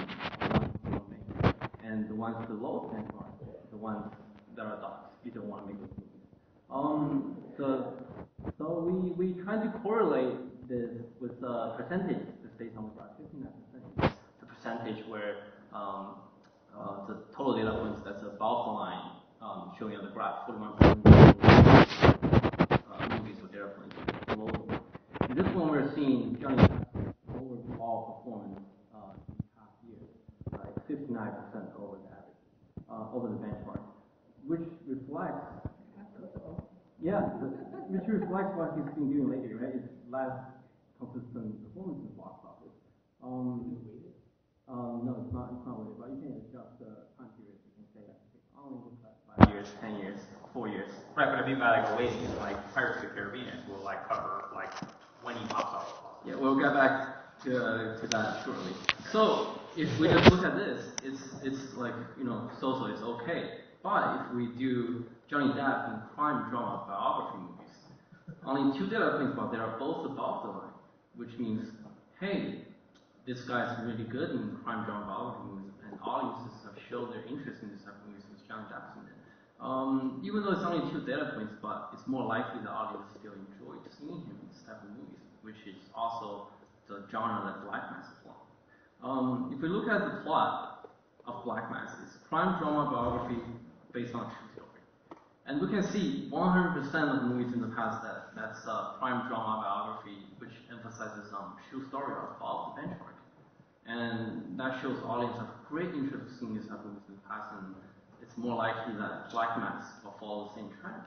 and the ones below the benchmark, the ones that are dogs, you don't want to make those movies. Um, so so we, we try to correlate this with the percentage that's based on the graph, fifty-nine percent. The percentage where um, uh, the total data points that's above the line um, showing on the graph, forty-one percent uh, movies with data points below the line. And this one we're seeing Johnny Depp overall performance uh, in the past year, like fifty-nine percent over the average, uh, over the benchmark, which reflects yeah, the, which reflects what he's been doing lately, right? It's less consistent performance in the box office. Um, um, no, it's not. It's not weighted, but you can adjust the time period. You can say that it's only like five years, ten years, four years. Right, but I mean by like weighting is like Pirates of the Caribbean will like cover like twenty box office. Yeah, we'll get back to uh, to that shortly. So if we just look at this, it's it's like you know, so-so, it's okay. But if we do Johnny Depp and crime drama biography movies, only two data points, but they are both above the line, which means hey, this guy's really good in crime genre horror movies, and audiences have shown their interest in this type of movies with John Jackson. Um, even though it's only two data points, but it's more likely the audience still enjoyed seeing him in this type of movies, which is also the genre that Black Mass is on. Um, if we look at the plot of Black Mass, it's crime drama biography based on a true story. And we can see one hundred percent of movies in the past that that's a crime drama biography which emphasizes on um, true story or follows the benchmark. And that shows audience have great interest in these type of movies in the past, and it's more likely that Black Mass will follow the same trend.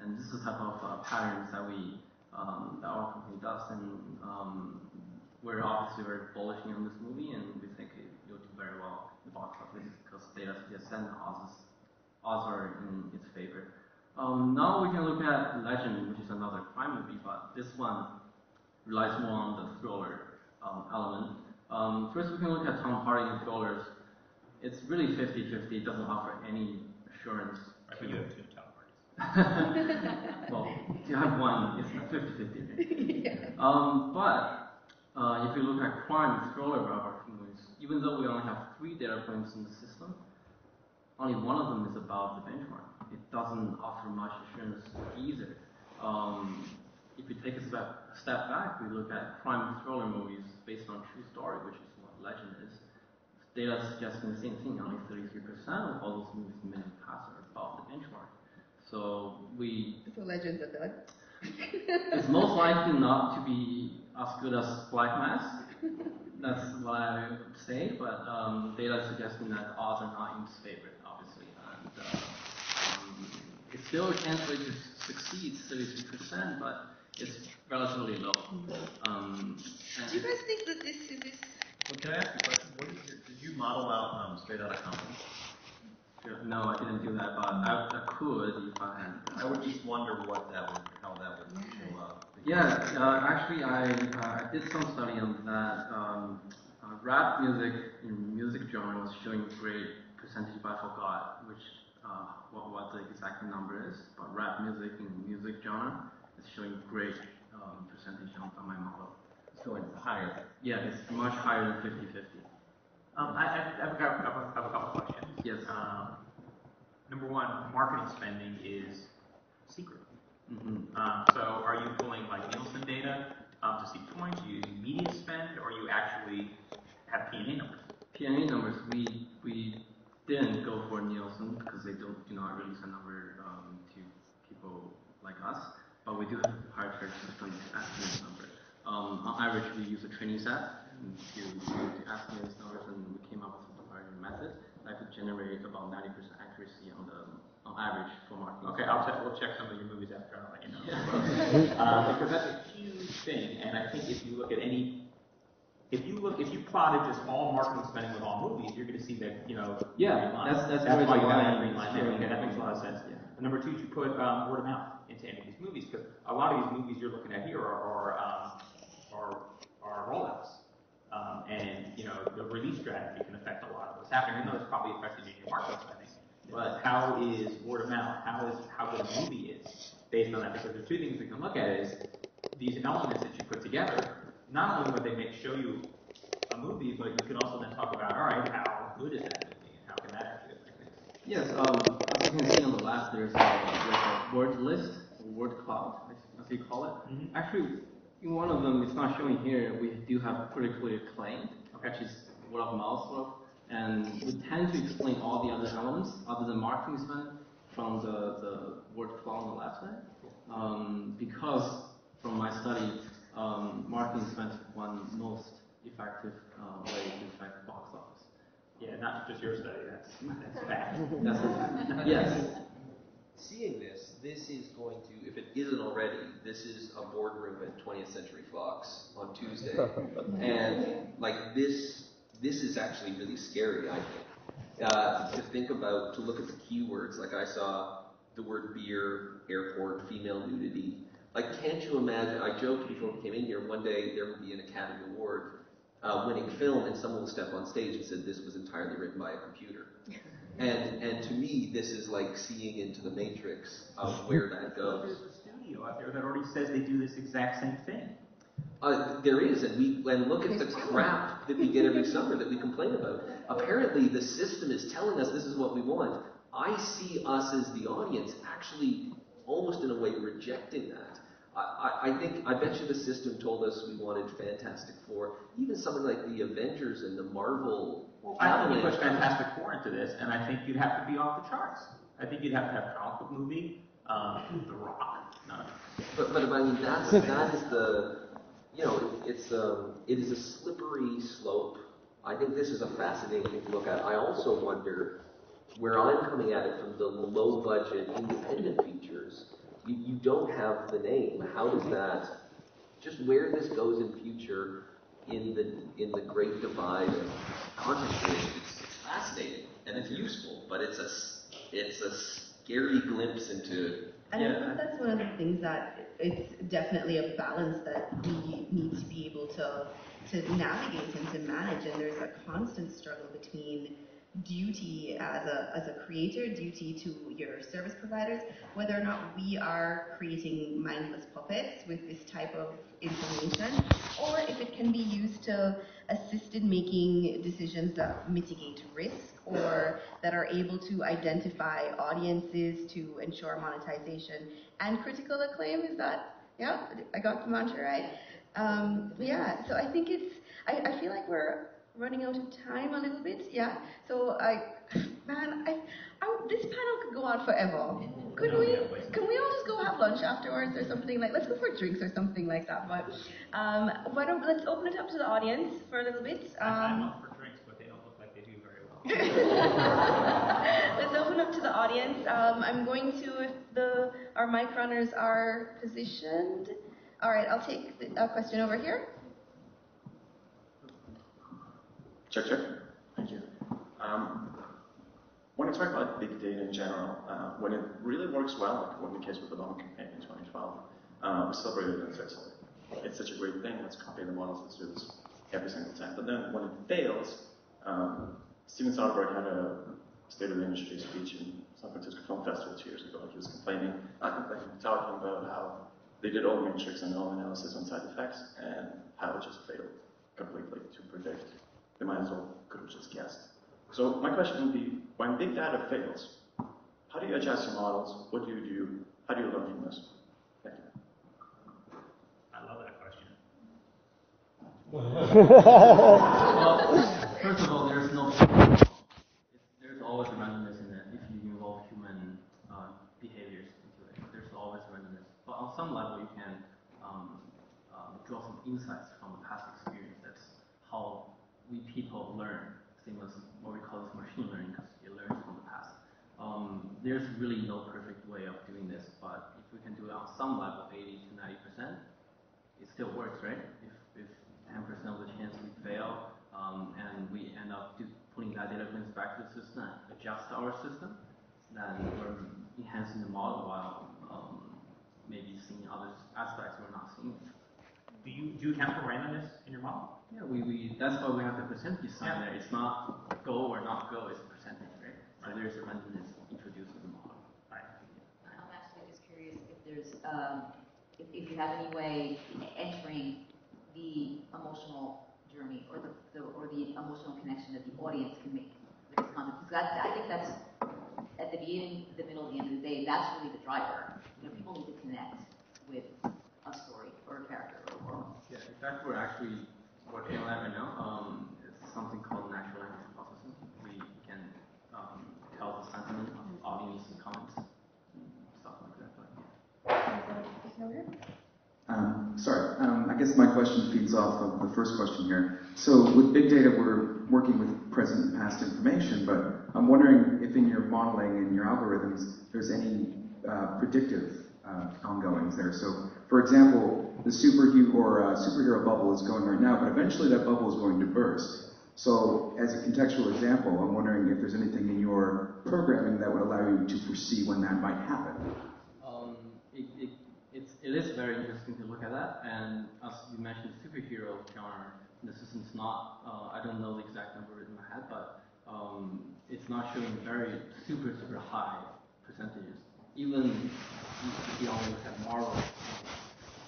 And this is the type of uh, patterns that we um, that our company does, and um, we're obviously very bullish on this movie, and we think it will do very well in the box office because data suggests and odds are in its favor. Um, now we can look at Legend, which is another crime movie, but this one relies more on the thriller um, element. Um, first, we can look at Tom Hardy and thrillers. It's really fifty fifty, it doesn't offer any assurance. I think you have two Tom Hardys. Well, you have one, it's fifty fifty. Yeah. Um, but, Uh, if you look at crime and thriller biography movies, even though we only have three data points in the system, only one of them is above the benchmark. It doesn't offer much assurance either. Um, if we take a step, a step back, we look at crime and thriller movies based on true story, which is what Legend is. Data suggesting the same thing, only thirty-three percent of all those movies made in the past are above the benchmark. So we... So Legend's a dud? It's most likely not to be as good as Black Mass. That's what I would say, but um, data suggesting that odds are not in its favor, obviously. And, uh, um, it still translates to succeed thirty-three percent, but it's relatively low. Um, and do you guys think that this is... This well, can I ask you a question? What is your, did you model out um, Straight Outta Compton? Sure. No, I didn't do that, but I, I could if I had. I would just wonder what that would, how that would show up. Yeah, uh, actually, I uh, I did some study on that. Um, uh, rap music in music genre was showing great percentage, but I forgot which uh, what what the exact number is. But rap music in music genre is showing great um, percentage on, on my model. So it's higher. Yeah, it's much higher than fifty fifty. Um, I, I have a couple, have a couple questions. Yes. Um, number one, marketing spending is secret. Mm-hmm. um, so are you pulling like Nielsen data um, to see points? Do you use media spend, or you actually have P and A numbers? P and A numbers, we we didn't go for Nielsen because they don't do not release a number um, to people like us, but we do have proprietary systems to estimate this number. Um, on average, we use a training set to, to estimate these numbers, and we came up with a proprietary method that could generate about ninety percent accuracy on the on average for marketing. Okay, I'll check, we'll check some of your movies after, I'll let you know. Yeah. uh, because that's a huge thing, and I think if you look at any, if you look, if you plotted just all marketing spending with all movies, you're going to see that, you know, yeah, that's that's, that's why you have green line. Okay, that makes a lot of sense. Yeah. And number two, you put um, word of mouth into any of these movies, because a lot of these movies you're looking at here are are um, are, are rollouts, um, and you know the release strategy can affect a lot of what's happening. I know it's probably affected your marketing spending. But how is word of mouth, how is how good a movie is based on that? Because there's two things we can look at is these elements that you put together, not only would they make show you a movie, but you can also then talk about, all right, how good is that movie and how can that actually affect it? Yes, um, as you can see on the left, there's a, there's a word list, or word cloud, as you call it. Mm-hmm. Actually, in one of them, it's not showing here, we do have critically acclaimed, okay, which is word of mouth sort of. And we tend to explain all the other elements, other than marketing spend, from the, the word cloud on the left side. Um, because, from my study, um, marketing spend is one most effective uh, way to affect the box office. Yeah, not just your study, that's, that's fact. That's fact. Yes. Seeing this, this is going to, if it isn't already, this is a boardroom at twentieth century fox on Tuesday. And, like, this... This is actually really scary, I think, uh, to think about, to look at the keywords. Like I saw the word beer, airport, female nudity. Like, can't you imagine, I joked before we came in here, one day there would be an Academy Award uh, winning film and someone will step on stage and said this was entirely written by a computer. And and to me, this is like seeing into the matrix of where that goes. There's a studio out there that already says they do this exact same thing. Uh, there is, and we and look at the crap that we get every summer that we complain about. Apparently, the system is telling us this is what we want. I see us as the audience actually, almost in a way, rejecting that. I, I think, I bet you the system told us we wanted Fantastic Four, even something like the Avengers and the Marvel. Well, I think you push Fantastic Four into this, and I think you'd have to be off the charts. I think you'd have to have a comic book movie, um, The Rock. No. But, but I mean, that's, that is the, you know, it, it's um, it is a slippery slope. I think this is a fascinating thing to look at. I also wonder where I'm coming at it from the low-budget independent features. You, you don't have the name. How does that, just where this goes in future in the in the great divide of content creation? It's, it's fascinating and it's useful, but it's a it's a scary glimpse into. And yeah. I think that's one of the things that it's definitely a balance that we need to be able to to navigate and to manage. And there's a constant struggle between duty as a as a creator, duty to your service providers, whether or not we are creating mindless puppets with this type of information, or if it can be used to assist in making decisions that mitigate risk or that are able to identify audiences to ensure monetization and critical acclaim. Is that, yeah, I got the mantra right. Um, yeah, so I think it's, I, I feel like we're running out of time a little bit, yeah. So I, man, I, I, this panel could go on forever. Could no, we? Yeah, can we all just go have lunch afterwards or something like? Let's go for drinks or something like that. But um, why don't let's open it up to the audience for a little bit. Um, I'm up for drinks, but they don't look like they do very well. Let's open up to the audience. Um, I'm going to if the our mic runners are positioned. All right, I'll take the, a question over here. Check, check. Thank you. Um, when I talk about big data in general, uh, when it really works well, like when the case with the bomb campaign in twenty twelve, uh, we celebrated it and said, it's such a great thing, let's copy the models, let's do this every single time. But then when it fails, um, Steven Soderbergh had a state of the industry speech in San Francisco Film Festival two years ago. He was complaining, not complaining, talking about how they did all matrix and all analysis on side effects and how it just failed completely to predict. They might as well could have just guessed. So my question would be, when big data fails, how do you adjust your models? What do you do? How do you learn from this? Thank you. I love that question. Well, first of all, there's no there's always randomness in that if you involve human uh, behaviors into it. There's always randomness. But on some level you can um, uh, draw some insights from the past experience. That's how we people learn things, what we call this machine learning, because it learns from the past. Um, there's really no perfect way of doing this, but if we can do it on some level, eighty to ninety percent, it still works, right? If, if ten percent of the chance we fail, um, and we end up do, putting that data points back to the system, adjust our system, then we're enhancing the model while um, maybe seeing other aspects we're not seeing. Do you, do you account for randomness in your model? Yeah, we, we that's why we have the percentage sign yeah. there. It's not go or not go, it's percentage, right? So right. There's a randomness introduced in the model. Right. I'm actually just curious if there's, um, if, if you have any way entering the emotional journey or the, the or the emotional connection that the audience can make with this content. Because I think that's, at the beginning, the middle, the end of the day, that's really the driver. You know, people need to connect with a story or a character or a world. Yeah, in fact, we're actually working on that right now. Um, it's something called natural language processing. We can um, tell the sentiment of the audience and comments and stuff like that. But, yeah. um, sorry, um, I guess my question feeds off of the first question here. So with big data, we're working with present and past information, but I'm wondering if in your modeling and your algorithms, there's any uh, predictive Uh, ongoings there. So, for example, the superhero or uh, superhero bubble is going right now, but eventually that bubble is going to burst. So, as a contextual example, I'm wondering if there's anything in your programming that would allow you to foresee when that might happen. Um, it, it, it's, it is very interesting to look at that, and as you mentioned, superhero genre, the system's not, uh, I don't know the exact number in my head, but um, it's not showing very super, super high percentages. Even beyond we have Marvel,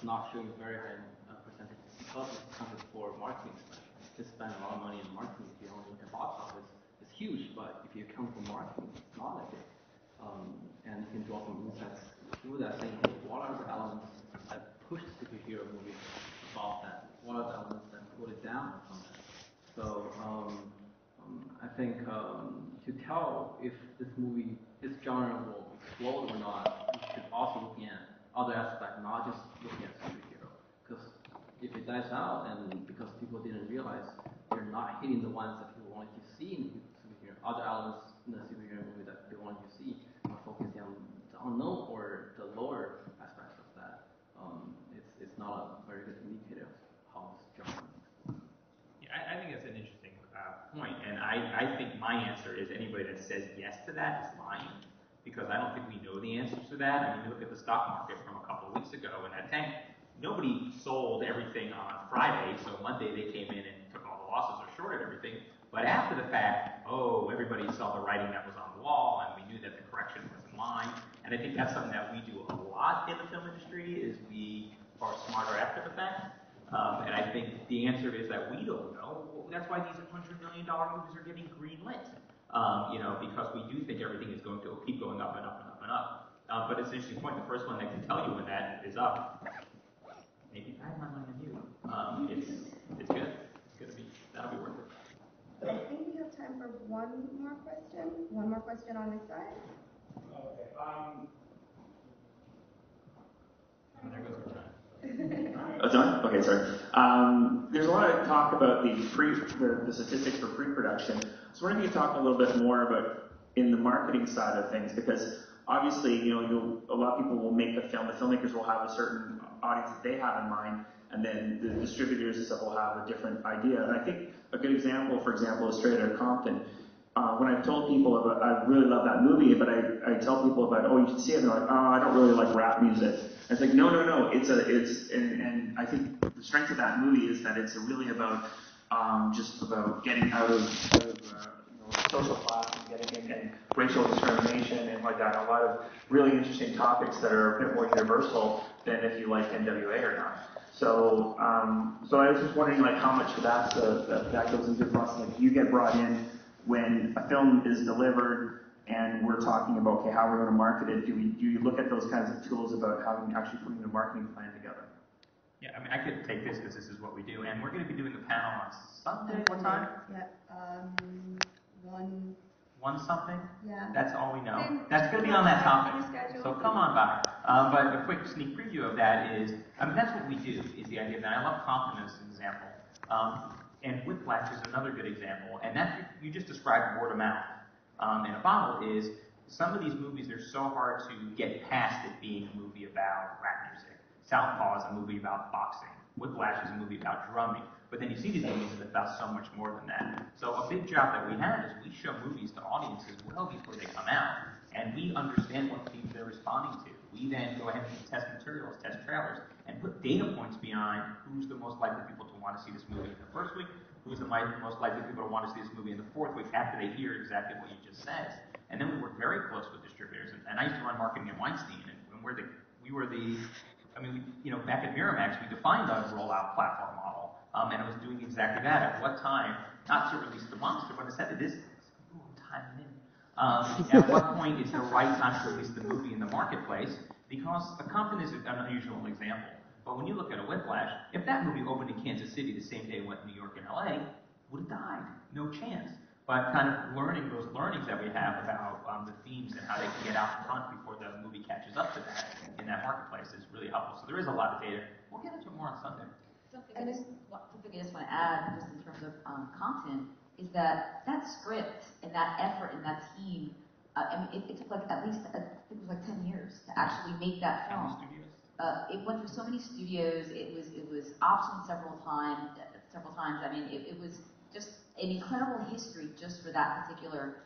not showing very high uh, percentages. television accounted for marketing spend. You just spend a lot of money in marketing. If you only look at box office, it's huge, but if you account for marketing, it's not that big. Um, and you can draw some insights through that, saying, hey, what are the elements that push the superhero movie about that? What are the elements that put it down from that? So um, um, I think um, to tell if this movie, this genre will explode or not, you should also look at other aspects, not just looking at superhero. Because if it dies out, and because people didn't realize, they're not hitting the ones that people wanted to see in the superhero, other elements in the superhero movie that they wanted to see, are focusing on the unknown or the lower aspects of that. Um, it's, it's not a very good indicator of how this genre works. Yeah, I, I think that's an interesting uh, point, and I, I think my answer is anybody that says yes to that is lying. Because I don't think we know the answers to that. I mean, you look at the stock market from a couple of weeks ago, and I think nobody sold everything on Friday, so Monday they came in and took all the losses or shorted everything. But after the fact, oh, everybody saw the writing that was on the wall, and we knew that the correction was in line. And I think that's something that we do a lot in the film industry, is we are smarter after the fact. Um, and I think the answer is that we don't know. That's why these one hundred million dollar movies are getting greenlit. Um, you know, because we do think everything is going to keep going up and up and up and up. Um, but it's an interesting point. The first one that can tell you when that is up, maybe I have my mind on you. Um, it's it's good. It's gonna be that'll be worth it. I think we have time for one more question. One more question on this side. Okay. Um. Oh, there goes our time. Oh, sorry? Okay, sorry. Um, there's a lot of talk about the, pre, the, the statistics for pre-production. So why don't you talk a little bit more about in the marketing side of things, because obviously, you know, you'll, a lot of people will make a film. The filmmakers will have a certain audience that they have in mind, and then the distributors and stuff will have a different idea. And I think a good example, for example, is Straight Outta Compton. Uh, when I've told people about, I really love that movie, but I, I tell people about, oh, you should see it, and they're like, oh, I don't really like rap music. It's like, no, no, no, it's a, it's, and, and I think the strength of that movie is that it's really about, um, just about getting out of, out of uh, you know, social class and getting in, and racial discrimination and like that, and a lot of really interesting topics that are a bit more universal than if you like N W A or not. So, um, so I was just wondering like how much of that's the, that, that goes into the process, like you get brought in when a film is delivered, and we're talking about, okay, how we're going to market it. Do we do you look at those kinds of tools about how we actually putting the marketing plan together? Yeah, I mean, I could take this because this is what we do, and we're going to be doing the panel on Sunday. What time? Yeah, um, one. One something? Yeah. That's all we know. And that's going to be on that topic. So come on by. Um, but a quick sneak preview of that is, I mean, that's what we do. Is the idea that I love compliments as an example, um, and Whiplash is another good example, and that you just described word of mouth. Um, and a bottle is, some of these movies, they're so hard to get past it being a movie about rap music. Southpaw is a movie about boxing. Whiplash is a movie about drumming. But then you see these movies that are about so much more than that. So a big job that we have is we show movies to audiences well before they come out, and we understand what people they're responding to. We then go ahead and test materials, test trailers, and put data points behind who's the most likely people to want to see this movie in the first week, who's the most likely people to want to see this movie in the fourth week after they hear exactly what you just said. And then we work very close with distributors. And, and I used to run marketing at Weinstein, and, and we're the, we were the, I mean, we, you know, back at Miramax, we defined our rollout platform model, um, and it was doing exactly that. At what time, not to release the monster, but instead it is, ooh, I'm timing in. Um, at what point is the right time to release the movie in the marketplace? Because a company is an unusual example. But when you look at a Whiplash, if that movie opened in Kansas City the same day it went to New York and L A, would have died. No chance. But kind of learning those learnings that we have about um, the themes and how they can get out in front before the movie catches up to that in that marketplace is really helpful. So there is a lot of data. We'll get into more on Sunday. Something I just, something I just want to add, just in terms of um, content, is that that script and that effort and that team, uh, I mean, it, it took like at least uh, I think it was like ten years to actually make that film. Uh, it went through so many studios. It was it was optioned several times. Several times. I mean, it, it was just an incredible history just for that particular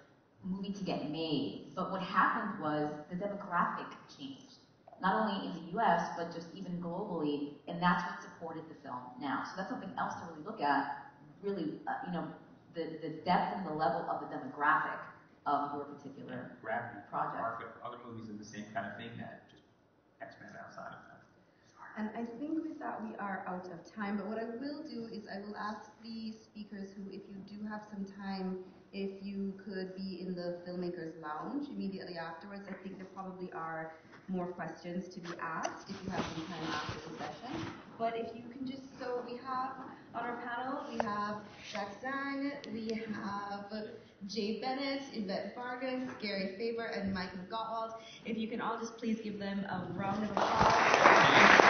movie to get made. But what happened was the demographic changed, not only in the U S but just even globally, and that's what supported the film now. So that's something else to really look at. Really, uh, you know, the the depth and the level of the demographic of your particular project. Market, other movies are the same kind of thing that just X-Men outside of that. Sorry. And I think with that we are out of time, but what I will do is I will ask the speakers who, if you do have some time, if you could be in the filmmakers lounge immediately afterwards. I think there probably are more questions to be asked if you have some time after the session. But if you can just, so we have on our panel, we have Jack Zang, we have Jay Bennett, Yvette Vargas, Gary Faber, and Michael Dowell. If you can all just please give them a round of applause.